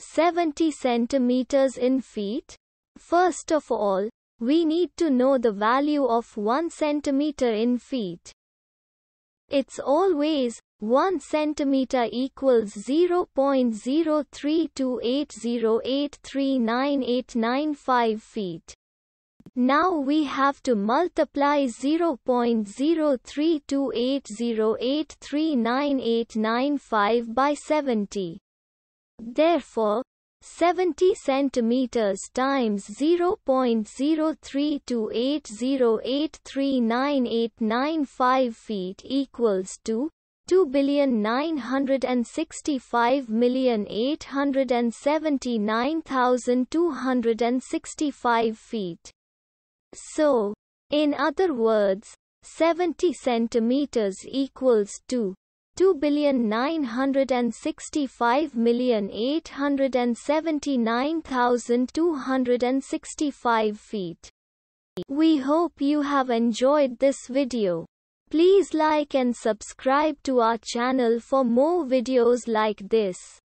70 centimeters in feet? First of all, we need to know the value of 1 centimeter in feet. It's always 1 centimeter equals 0.03280839895 feet. Now we have to multiply 0.03280839895 by 70. Therefore, 70 centimeters times 0.03280839895 feet equals to 2,965,879,265 feet. So, in other words, 70 centimeters equals to 2,965,879,265 feet. We hope you have enjoyed this video. Please like and subscribe to our channel for more videos like this.